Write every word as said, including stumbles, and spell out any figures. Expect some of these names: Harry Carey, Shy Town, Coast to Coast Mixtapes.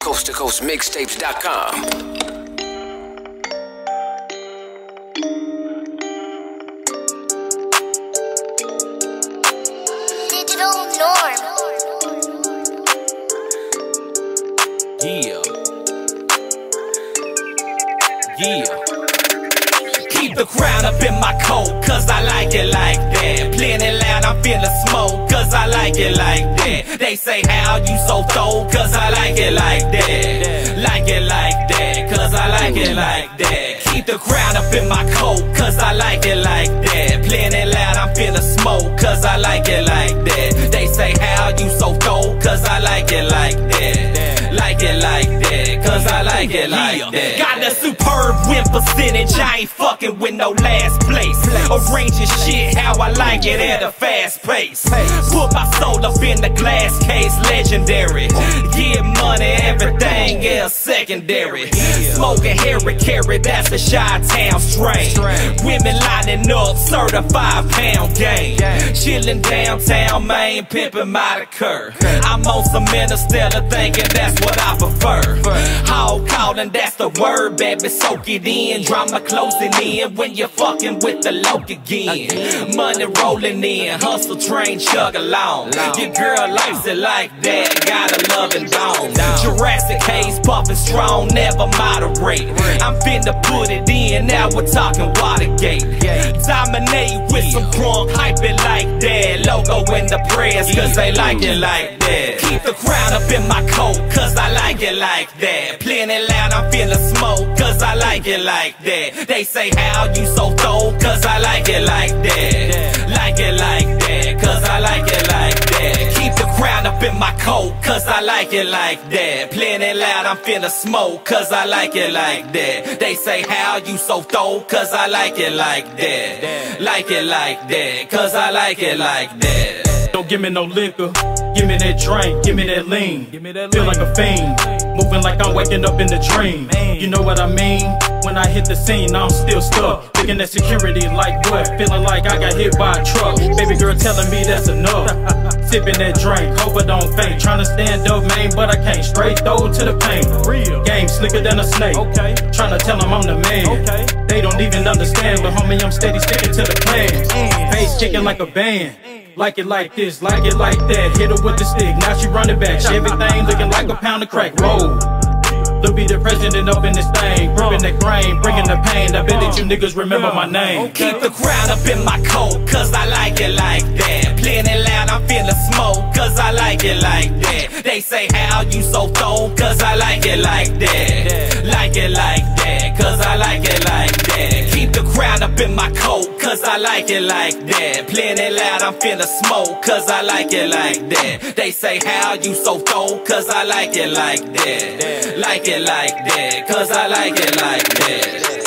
Coast to Coast Mixtapes dot com. Yeah. Yeah. Keep the crown up in my coat, cause I like it like that. Plenty loud, I'm finna smoke, cause I like it like that. They say how you so cold, cause I like it like that. Like it like that, cause I like it like that. Keep the crown up in my coat, cause I like it like that. Plenty loud, I'm finna smoke, cause I like it like that. They say how you so cold, cause I like it like that. Like it like that, cause I like it like yeah. that. Got a superb win percentage, I ain't fucking with no last place. Arranging shit how I like it at a fast pace. Put my soul up in the glass case, legendary. Get money, everything else secondary. Smoking Harry Carey, that's a Shy Town strain. Women lining up, certified pound game. Chilling downtown, man, pimping my decur. I'm on some interstellar thinking that's what I prefer. Hall calling, that's the word, baby, soak it in. Drama closing in when you're fucking with the loc again. Money rolling in, hustle train chug along. Your girl likes it like that, gotta love and bone. Jurassic haze puffing strong, never moderate. I'm finna put it in, now we're talking Watergate. Dominate with some crunk, hype it like that. Logo in the press, cause they like it like that. Keep the crown up in my coat, cause I like it like that. Plenty loud, I'm finna smoke, cause I like it like that. They say how you so cold, cause I like it like that. Like it like that, cause I like it like that. Keep the crown up in my coat, cause I like it like that. Plenty loud, I'm finna smoke, cause I like it like that. They say how you so cold, cause I like it like that. Like it like that, cause I like it like that. Don't give me no liquor, give me that drink, give me that lean. Give me that feel lean. Like a fiend, moving like I'm waking up in the dream. Man. You know what I mean? When I hit the scene, I'm still stuck. Looking at security like what? Feeling like I got hit by a truck. Baby girl telling me that's enough. Sipping that drink, hope I don't faint. Trying to stand up, man, but I can't. Straight throw to the pain. Real. Game slicker than a snake. Okay. Trying to tell them I'm the man. Okay. They don't even understand, but homie, I'm steady sticking to the plan. Mm. Face kicking like a band. Like it like this, like it like that. Hit her with the stick, now she running back. Everything looking like a pound of crack. Roll, to be the president up in this thing. Gripping the grain, bringing the pain. I bet that you niggas remember my name. Keep the crowd up in my coat, cause I like it like that. Plenty loud, I'm finna smoke, cause I like it like that. They say how you so cold, cause I like it like that. Like it like that, cause I like it like that. Keep the crowd up in my coat, cause I like it like that. Plenty loud, I'm finna smoke, cause I like it like that. They say how you so cold, cause I like it like that. Like it like that, cause I like it like that.